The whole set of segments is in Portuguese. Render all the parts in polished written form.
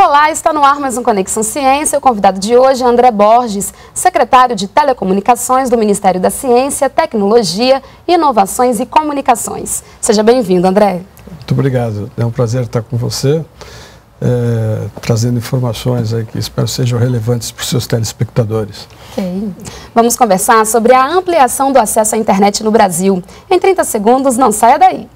Olá, está no ar mais um Conexão Ciência. O convidado de hoje é André Borges, secretário de Telecomunicações do Ministério da Ciência, Tecnologia, Inovações e Comunicações. Seja bem-vindo, André. Muito obrigado. É um prazer estar com você, trazendo informações aí que espero sejam relevantes para os seus telespectadores. Okay. Vamos conversar sobre a ampliação do acesso à internet no Brasil. Em 30 segundos, não saia daí.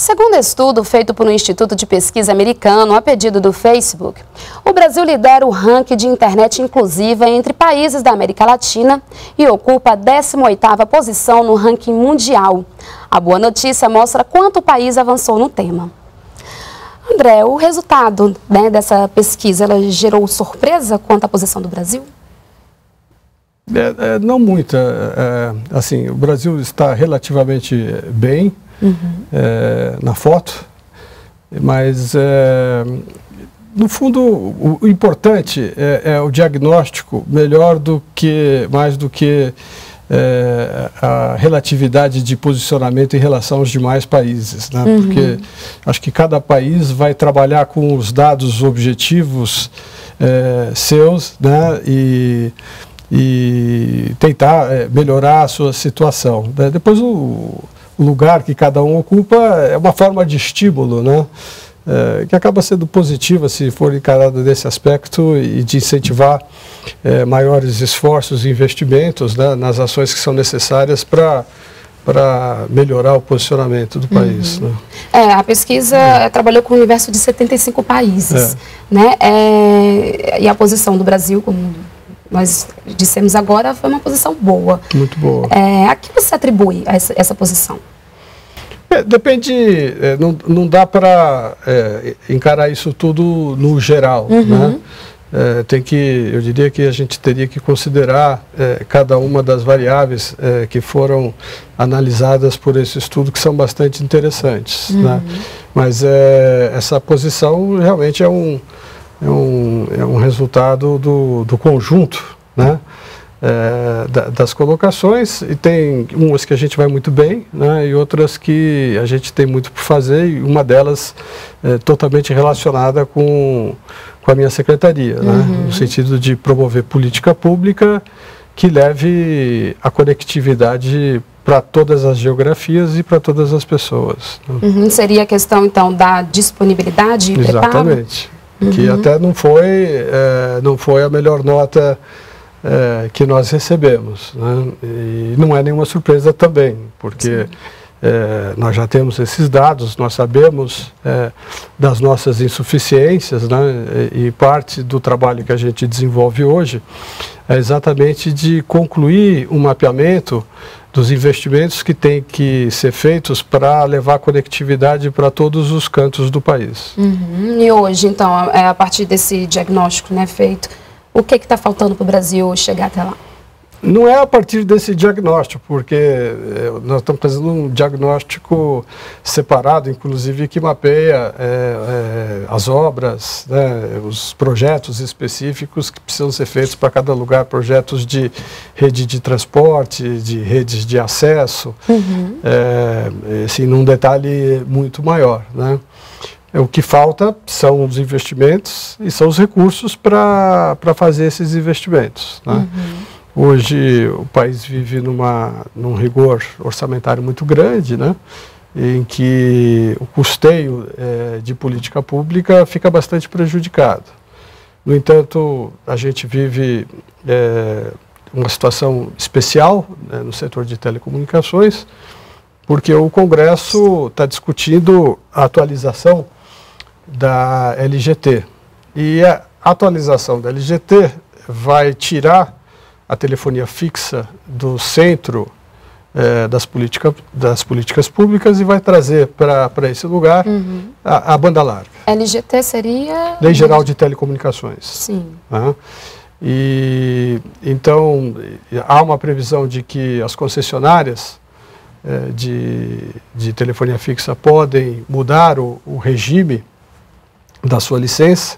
Segundo estudo feito por um instituto de pesquisa americano a pedido do Facebook, o Brasil lidera o ranking de internet inclusiva entre países da América Latina e ocupa a 18ª posição no ranking mundial. A boa notícia mostra quanto o país avançou no tema. André, o resultado dessa pesquisa, ela gerou surpresa quanto à posição do Brasil? Não muita. Assim, o Brasil está relativamente bem. Uhum. Na foto, mas no fundo o importante é o diagnóstico melhor do que, mais do que a relatividade de posicionamento em relação aos demais países, né? Uhum. Porque acho que cada país vai trabalhar com os dados objetivos seus, né? e tentar melhorar a sua situação, né? Depois o lugar que cada um ocupa é uma forma de estímulo, né? Que acaba sendo positiva se for encarada nesse aspecto e de incentivar maiores esforços e investimentos, né, nas ações que são necessárias para melhorar o posicionamento do país. Uhum. Né? A pesquisa trabalhou com um universo de 75 países, né? E a posição do Brasil, como nós dissemos agora, foi uma posição boa. Muito boa. A que você atribui essa posição? Depende, não dá para encarar isso tudo no geral, uhum, né? Eu diria que a gente teria que considerar cada uma das variáveis que foram analisadas por esse estudo, que são bastante interessantes, uhum, né? Mas essa posição realmente é um resultado do conjunto, né, das colocações, e tem umas que a gente vai muito bem, né, e outras que a gente tem muito por fazer, e uma delas é totalmente relacionada com a minha secretaria, uhum, né, no sentido de promover política pública que leve a conectividade para todas as geografias e para todas as pessoas. Né. Uhum, seria a questão, então, da disponibilidade e exatamente. Preparo? Que uhum, até não foi a melhor nota que nós recebemos, né? E não é nenhuma surpresa também, porque nós já temos esses dados, nós sabemos das nossas insuficiências, né? E parte do trabalho que a gente desenvolve hoje é exatamente de concluir um mapeamento dos investimentos que têm que ser feitos para levar conectividade para todos os cantos do país. Uhum. E hoje, então, a partir desse diagnóstico, né, feito, o que está faltando para o Brasil chegar até lá? Não é a partir desse diagnóstico, porque nós estamos fazendo um diagnóstico separado, inclusive, que mapeia as obras, né, os projetos específicos que precisam ser feitos para cada lugar, projetos de rede de transporte, de redes de acesso, uhum, assim, num detalhe muito maior, né? O que falta são os investimentos e são os recursos para fazer esses investimentos, né? Uhum. Hoje o país vive num rigor orçamentário muito grande, né, em que o custeio de política pública fica bastante prejudicado. No entanto, a gente vive uma situação especial, né, no setor de telecomunicações, porque o Congresso está discutindo a atualização da LGT. E a atualização da LGT vai tirar a telefonia fixa do centro das políticas públicas e vai trazer para esse lugar, uhum, a banda larga. LGT seria? Lei Geral de Telecomunicações. Sim. Uhum. Então, há uma previsão de que as concessionárias de telefonia fixa podem mudar o regime da sua licença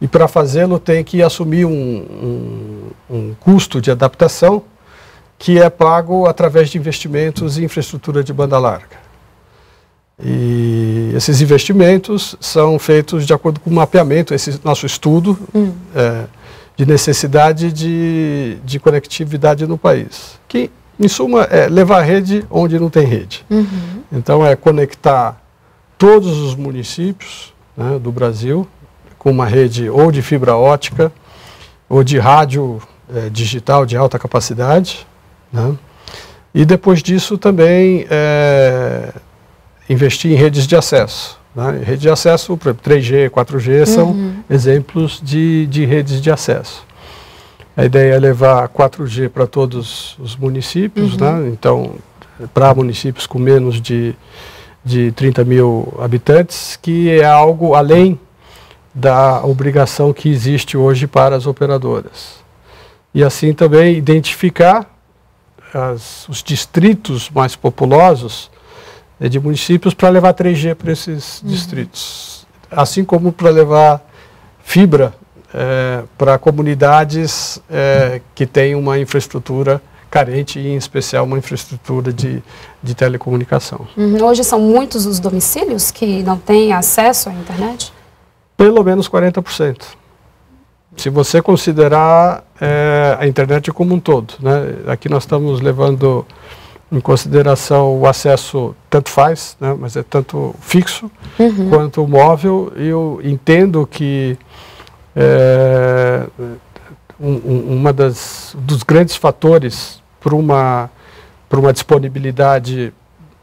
e para fazê-lo tem que assumir um custo de adaptação que é pago através de investimentos em infraestrutura de banda larga. E esses investimentos são feitos de acordo com o mapeamento, esse nosso estudo de necessidade de conectividade no país. Que, em suma, é levar a rede onde não tem rede. Uhum. Então, é conectar todos os municípios, né, do Brasil com uma rede ou de fibra ótica ou de rádio digital de alta capacidade. Né? E depois disso também investir em redes de acesso. Né? Rede de acesso, por exemplo, 3G, 4G são exemplos de redes de acesso. A ideia é levar 4G para todos os municípios, né? Então, para municípios com menos de 30 mil habitantes, que é algo além da obrigação que existe hoje para as operadoras. E assim também identificar os distritos mais populosos de municípios para levar 3G para esses distritos. Assim como para levar fibra para comunidades que têm uma infraestrutura carente, e em especial uma infraestrutura de telecomunicação. Hoje são muitos os domicílios que não têm acesso à internet? Pelo menos 40%. Se você considerar a internet como um todo, né? Aqui nós estamos levando em consideração o acesso, tanto faz, né? Mas é tanto fixo quanto móvel. Eu entendo que um dos grandes fatores para uma disponibilidade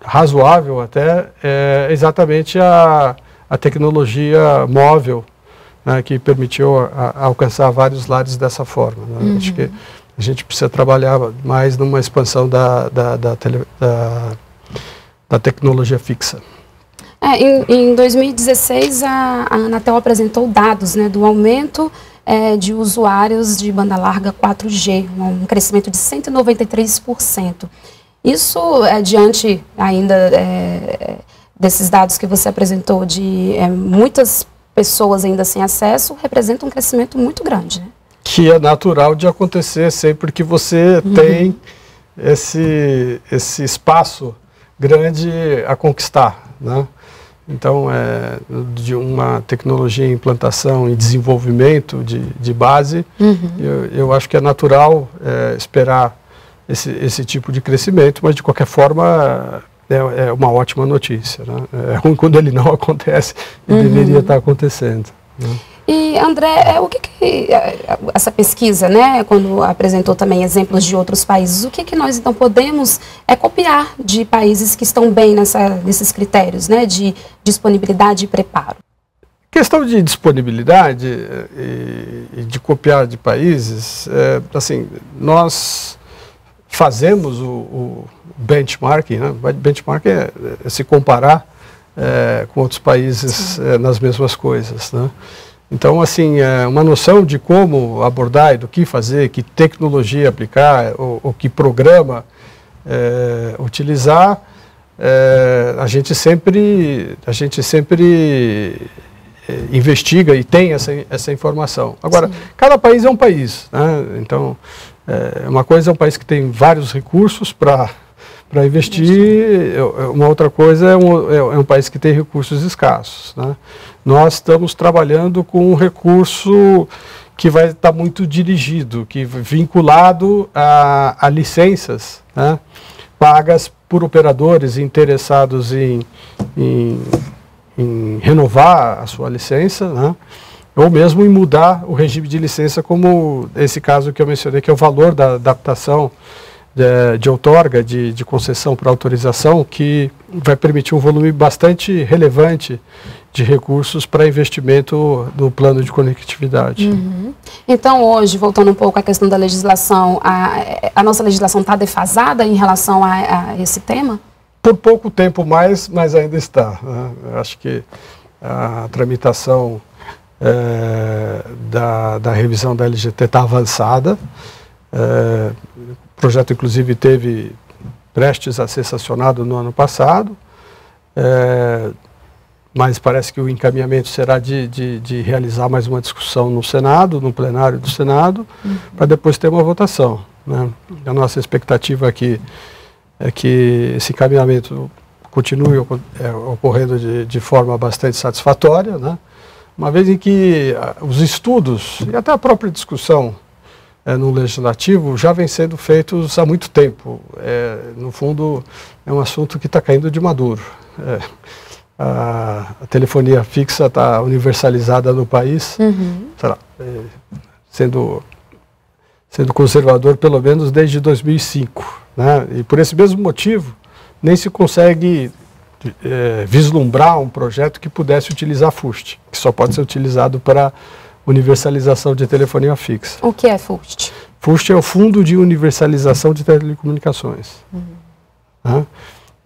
razoável até é exatamente a tecnologia móvel, né, que permitiu alcançar vários lares dessa forma. Né? Acho que a gente precisa trabalhar mais numa expansão da tecnologia fixa. Em 2016, a Anatel apresentou dados, né, do aumento de usuários de banda larga 4G, um crescimento de 193%. Isso diante ainda desses dados que você apresentou de muitas pessoas ainda sem acesso, representa um crescimento muito grande, né? Que é natural de acontecer sempre que você tem esse espaço grande a conquistar, né? Então, de uma tecnologia em implantação e desenvolvimento de base, eu acho que é natural esperar esse tipo de crescimento, mas de qualquer forma é uma ótima notícia, né? É ruim quando ele não acontece e deveria estar acontecendo, né? E, André, o que essa pesquisa, né, quando apresentou também exemplos de outros países, o que nós então podemos copiar de países que estão bem nesses critérios, né, de disponibilidade e preparo? Questão de disponibilidade e de copiar de países, assim, nós fazemos o benchmarking, né? Benchmarking é se comparar com outros países nas mesmas coisas, né? Então, assim, uma noção de como abordar e do que fazer, que tecnologia aplicar, ou que programa utilizar, a gente sempre investiga e tem essa informação. Agora, cada país é um país, né? Então, uma coisa é um país que tem vários recursos para investir, uma outra coisa é um país que tem recursos escassos, né? Nós estamos trabalhando com um recurso que vai estar muito dirigido, que vinculado a licenças, né, pagas por operadores interessados em renovar a sua licença, né, ou mesmo em mudar o regime de licença, como esse caso que eu mencionei, que é o valor da adaptação de outorga, de concessão para autorização, que vai permitir um volume bastante relevante de recursos para investimento no plano de conectividade. Então, hoje, voltando um pouco à questão da legislação, a nossa legislação está defasada em relação a esse tema? Por pouco tempo mais, mas ainda está, né? Eu acho que a tramitação da revisão da LGT está avançada. O projeto, inclusive, teve prestes a ser sancionado no ano passado, mas parece que o encaminhamento será de realizar mais uma discussão no Senado, no plenário do Senado, para depois ter uma votação, né? A nossa expectativa aqui é que esse encaminhamento continue ocorrendo de forma bastante satisfatória, né? Uma vez em que os estudos e até a própria discussão no legislativo já vem sendo feitos há muito tempo. No fundo, é um assunto que está caindo de maduro. A telefonia fixa está universalizada no país, sei lá, sendo conservador pelo menos desde 2005. Né? E por esse mesmo motivo, nem se consegue vislumbrar um projeto que pudesse utilizar FUST, que só pode ser utilizado para universalização de telefonia fixa. O que é FUST? FUST é o Fundo de Universalização de Telecomunicações. Né?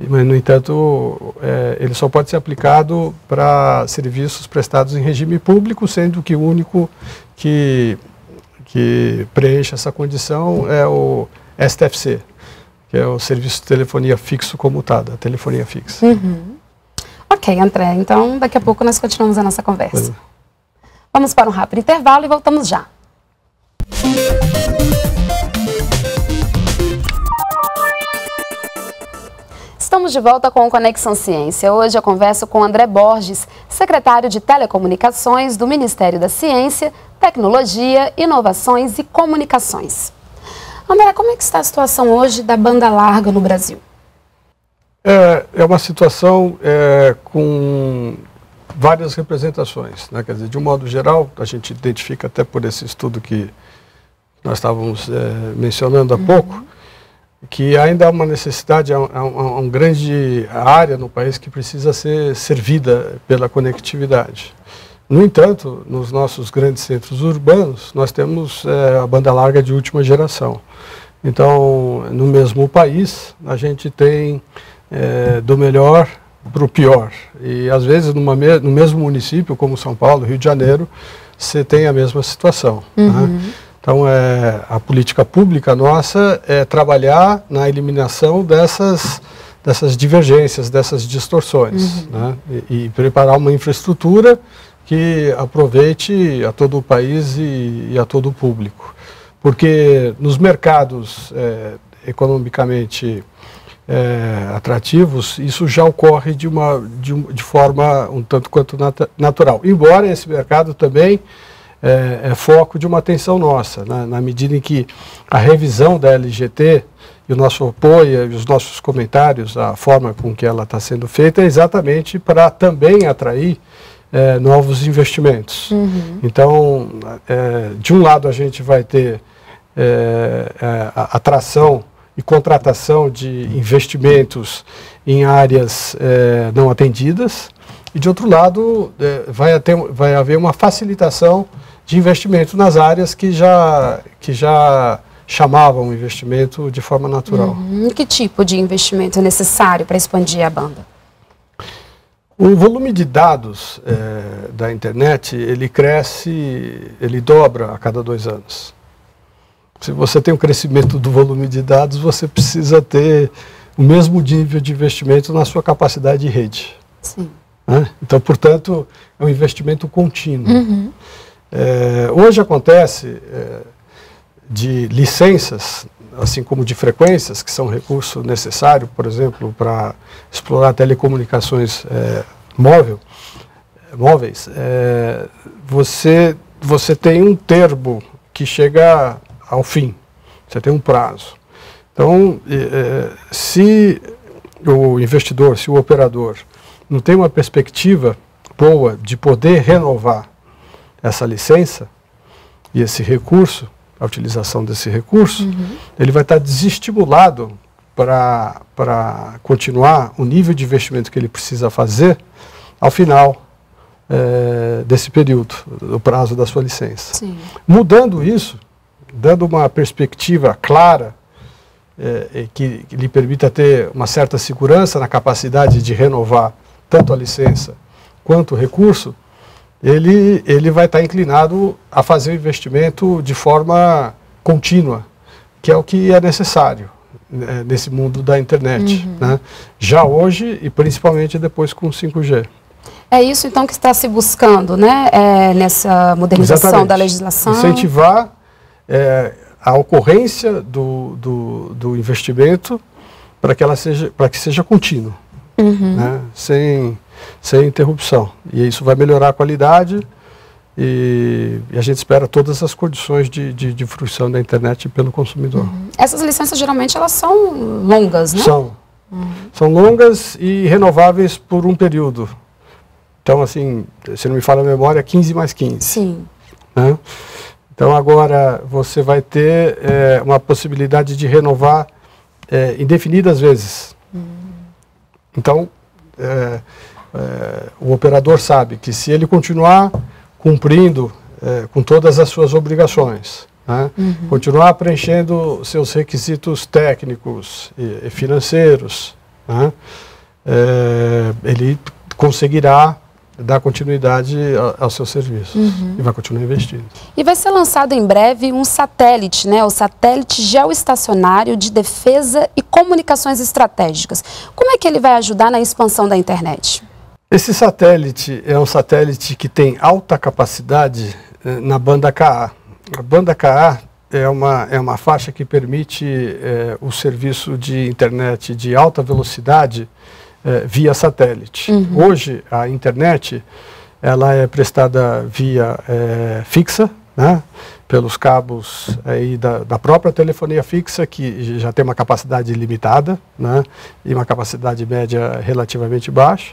Mas, no entanto, ele só pode ser aplicado para serviços prestados em regime público, sendo que o único que preenche essa condição é o STFC, que é o serviço de telefonia fixo comutada, telefonia fixa. Ok, André, então daqui a pouco nós continuamos a nossa conversa. Vamos para um rápido intervalo e voltamos já. Estamos de volta com o Conexão Ciência. Hoje eu converso com André Borges, secretário de Telecomunicações do Ministério da Ciência, Tecnologia, Inovações e Comunicações. André, como é que está a situação hoje da banda larga no Brasil? É uma situação com várias representações, né? Quer dizer, de um modo geral, a gente identifica até por esse estudo que nós estávamos mencionando há pouco, que ainda há uma necessidade, há uma grande área no país que precisa ser servida pela conectividade. No entanto, nos nossos grandes centros urbanos, nós temos a banda larga de última geração. Então, no mesmo país, a gente tem do melhor para o pior. E, às vezes, no mesmo município, como São Paulo, Rio de Janeiro, você tem a mesma situação. Né? Então, a política pública nossa é trabalhar na eliminação dessas divergências, dessas distorções. Né? E preparar uma infraestrutura que aproveite a todo o país e a todo o público. Porque nos mercados economicamente atrativos, isso já ocorre de forma um tanto quanto natural. Embora esse mercado também é foco de uma atenção nossa, né? Na medida em que a revisão da LGT e o nosso apoio e os nossos comentários, a forma com que ela está sendo feita é exatamente para também atrair novos investimentos. Então, de um lado a gente vai ter atração e contratação de investimentos em áreas não atendidas, e de outro lado vai haver uma facilitação de investimento nas áreas que já chamavam investimento de forma natural. Que tipo de investimento é necessário para expandir a banda? O volume de dados da internet, ele cresce, ele dobra a cada 2 anos. Se você tem um crescimento do volume de dados, você precisa ter o mesmo nível de investimento na sua capacidade de rede. Sim. Né? Então, portanto, é um investimento contínuo. Hoje acontece de licenças, assim como de frequências, que são recurso necessário, por exemplo, para explorar telecomunicações móveis, você tem um termo que chega ao fim, você tem um prazo. Então, se o investidor, se o operador não tem uma perspectiva boa de poder renovar essa licença e esse recurso, a utilização desse recurso, ele vai estar desestimulado para continuar o nível de investimento que ele precisa fazer ao final desse período, do prazo da sua licença. Mudando isso, dando uma perspectiva clara que lhe permita ter uma certa segurança na capacidade de renovar tanto a licença quanto o recurso, ele vai estar inclinado a fazer o investimento de forma contínua, que é o que é necessário. nesse mundo da internet, uhum, né? Já hoje e principalmente depois com 5G. É isso então que está se buscando, né? Nessa modernização, exatamente, da legislação. Incentivar a ocorrência do investimento para que seja contínuo, uhum, né? Sem interrupção. E isso vai melhorar a qualidade e a gente espera todas as condições de fruição da internet pelo consumidor. Uhum. Essas licenças geralmente elas são longas, né? São. Uhum. São longas e renováveis por um período. Então, assim, se não me falha a memória, 15 mais 15. Sim. Né? Então, agora você vai ter uma possibilidade de renovar indefinidas vezes. Então, o operador sabe que se ele continuar cumprindo com todas as suas obrigações, né? Uhum. Continuar preenchendo seus requisitos técnicos e financeiros, né? Ele conseguirá dar continuidade aos seus serviços, uhum, e vai continuar investindo. E vai ser lançado em breve um satélite, né? O satélite geoestacionário de defesa e comunicações estratégicas. Como é que ele vai ajudar na expansão da internet? Esse satélite é um satélite que tem alta capacidade na banda KA. A banda KA é uma faixa que permite o serviço de internet de alta velocidade via satélite. Uhum. Hoje, a internet ela é prestada via fixa, né? Pelos cabos aí da própria telefonia fixa, que já tem uma capacidade limitada, né? E uma capacidade média relativamente baixa,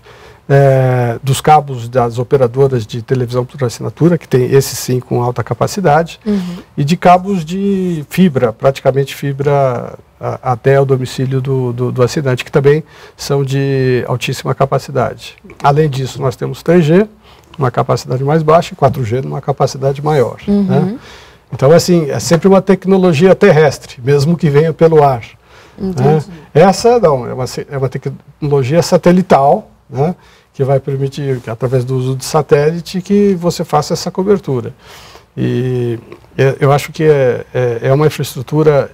dos cabos das operadoras de televisão por assinatura, que tem esse sim com alta capacidade, uhum, e de cabos de fibra, praticamente fibra até o domicílio do assinante, que também são de altíssima capacidade. Além disso, nós temos 3G, uma capacidade mais baixa, e 4G numa capacidade maior. Uhum. Né? Então, assim, é sempre uma tecnologia terrestre, mesmo que venha pelo ar. Né? Essa, não, é uma tecnologia satelital, né? Que vai permitir, através do uso de satélite, que você faça essa cobertura. E eu acho que é uma infraestrutura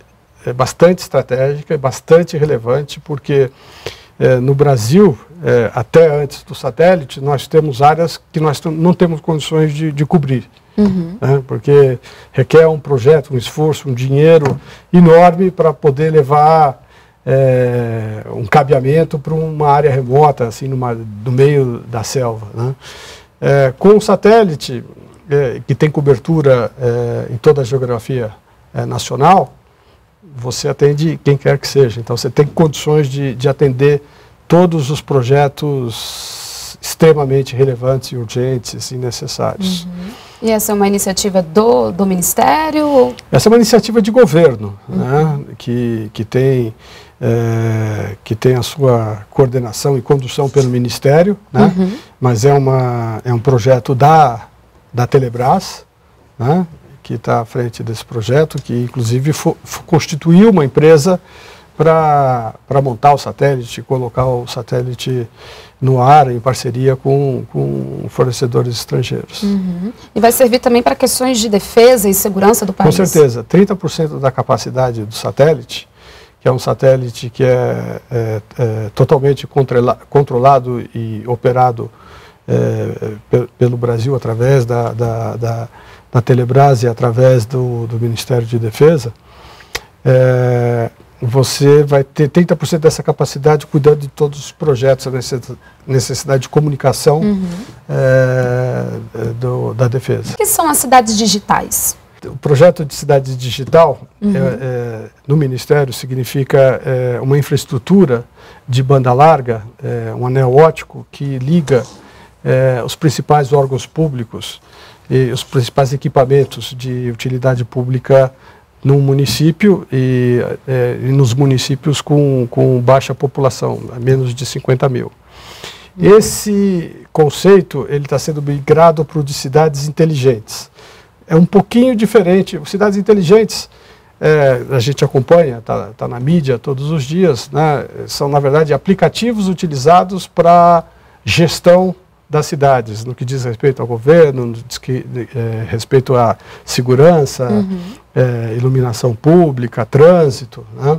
bastante estratégica, bastante relevante, porque no Brasil, até antes do satélite, nós temos áreas que nós não temos condições de cobrir. Uhum. Né? Porque requer um projeto, um esforço, um dinheiro enorme para poder levar um cabeamento para uma área remota, assim, no meio da selva. Né? Com o satélite, que tem cobertura em toda a geografia nacional, você atende quem quer que seja. Então, você tem condições de atender todos os projetos extremamente relevantes, urgentes e necessários. Uhum. E essa é uma iniciativa do Ministério? Ou? Essa é uma iniciativa de governo, uhum, né? que tem a sua coordenação e condução pelo Ministério, né? Uhum. Mas é um projeto da Telebrás, né? Que está à frente desse projeto, que inclusive constituiu uma empresa para montar o satélite, colocar o satélite no ar em parceria com fornecedores estrangeiros. Uhum. E vai servir também para questões de defesa e segurança do país? Com certeza. 30% da capacidade do satélite, que é um satélite que é totalmente controlado e operado pelo Brasil através da Telebrás e através do Ministério de Defesa, você vai ter 30% dessa capacidade cuidando de todos os projetos, a necessidade de comunicação, uhum, da defesa. O que são as cidades digitais? O projeto de cidade digital, uhum, no Ministério significa uma infraestrutura de banda larga, um anel óptico que liga os principais órgãos públicos e os principais equipamentos de utilidade pública no município e nos municípios com baixa população, menos de 50 mil. Uhum. Esse conceito está sendo migrado para o de cidades inteligentes. É um pouquinho diferente. Cidades inteligentes, a gente acompanha, está na mídia todos os dias, né? São, na verdade, aplicativos utilizados para gestão das cidades, no que diz respeito ao governo, no que diz respeito à segurança, uhum, iluminação pública, trânsito, né?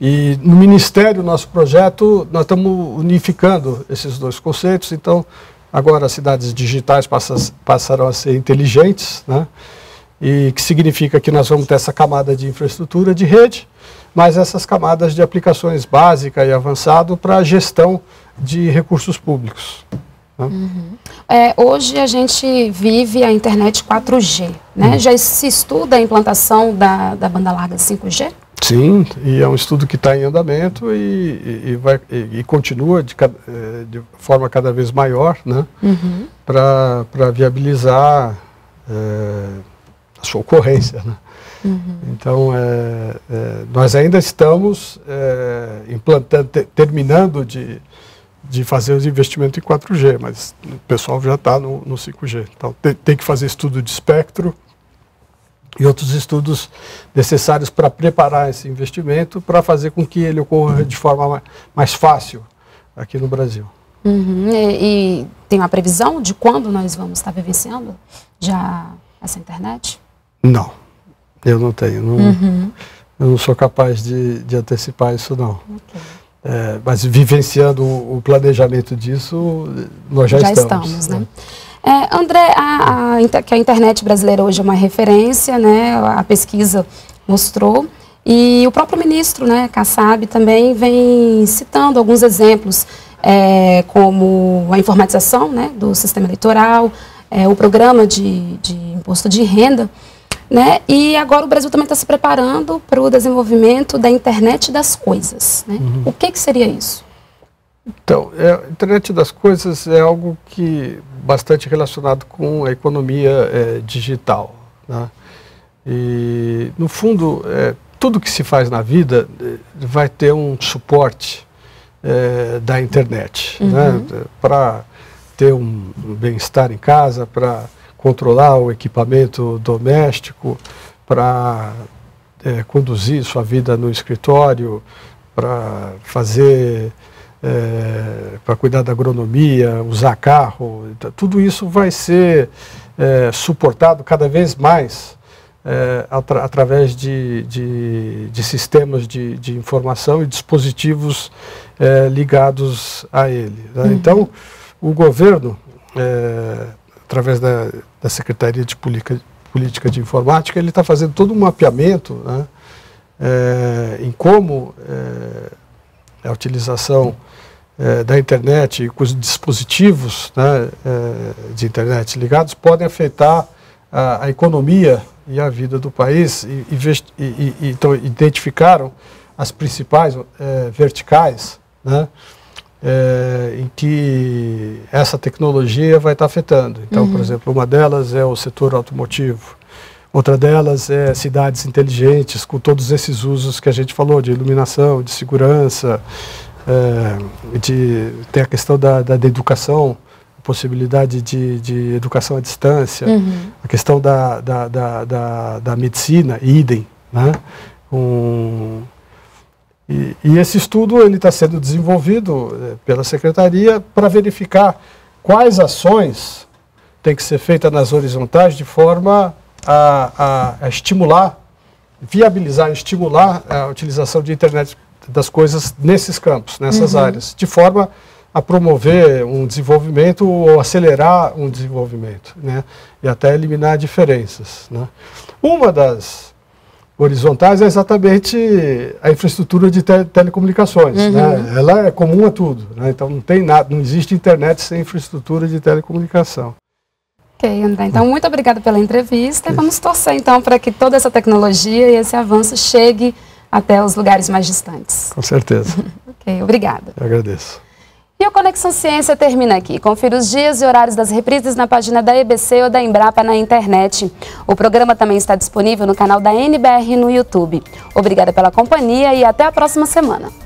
E no Ministério, nosso projeto, nós estamos unificando esses dois conceitos. Então, agora as cidades digitais passarão a ser inteligentes, né? E que significa que nós vamos ter essa camada de infraestrutura de rede, mas essas camadas de aplicações básica e avançado para a gestão de recursos públicos. Né? Uhum. Hoje a gente vive a internet 4G, né? Uhum. Já se estuda a implantação da banda larga 5G? Sim, e é um estudo que está em andamento e continua de forma cada vez maior, né? Uhum. Para viabilizar a sua ocorrência, né? Uhum. Então, nós ainda estamos implantando, terminando de fazer os investimentos em 4G, mas o pessoal já está no 5G. Então, tem que fazer estudo de espectro e outros estudos necessários para preparar esse investimento, para fazer com que ele ocorra de forma mais fácil aqui no Brasil. Uhum. E tem uma previsão de quando nós vamos estar vivenciando já essa internet? Não, eu não tenho. Não, uhum. Eu não sou capaz de antecipar isso, não. Okay. Mas vivenciando o planejamento disso, nós já estamos. Já estamos, né? André, que a internet brasileira hoje é uma referência, né? A pesquisa mostrou. E o próprio ministro, né, Kassab, também vem citando alguns exemplos, como a informatização, né, do sistema eleitoral, o programa de imposto de renda, né? E agora o Brasil também está se preparando para o desenvolvimento da internet das coisas, né? Uhum. O que seria isso? Então, a internet das coisas é algo que bastante relacionado com a economia digital, né? E, no fundo, tudo que se faz na vida vai ter um suporte da internet, uhum, né? Para ter um bem-estar em casa, para controlar o equipamento doméstico, para conduzir sua vida no escritório, para fazer, para cuidar da agronomia, usar carro, tudo isso vai ser suportado cada vez mais através de sistemas de informação e dispositivos ligados a ele, né? Uhum. Então, o governo, através da Secretaria de Política de Informática, ele está fazendo todo um mapeamento, né, em como a utilização da internet e com os dispositivos, né, de internet ligados podem afetar a economia e a vida do país. Então, identificaram as principais verticais, né, em que essa tecnologia vai estar afetando. Então, uhum, por exemplo, uma delas é o setor automotivo, outra delas é cidades inteligentes, com todos esses usos que a gente falou, de iluminação, de segurança, tem a questão da educação, possibilidade de educação à distância, uhum, a questão da medicina, idem, né? E esse estudo ele está sendo desenvolvido pela Secretaria para verificar quais ações têm que ser feitas nas horizontais de forma a estimular, viabilizar, estimular a utilização de internet das coisas nesses campos, nessas, uhum, áreas, de forma a promover um desenvolvimento ou acelerar um desenvolvimento, né? E até eliminar diferenças, né? Uma das horizontais é exatamente a infraestrutura de telecomunicações, uhum, né? Ela é comum a tudo, né? Então não tem nada, não existe internet sem infraestrutura de telecomunicação. Ok, André, então muito obrigada pela entrevista. Isso. Vamos torcer então para que toda essa tecnologia e esse avanço chegue até os lugares mais distantes. Com certeza. Ok, obrigada. Eu agradeço. E o Conexão Ciência termina aqui. Confira os dias e horários das reprises na página da EBC ou da Embrapa na internet. O programa também está disponível no canal da NBR no YouTube. Obrigada pela companhia e até a próxima semana.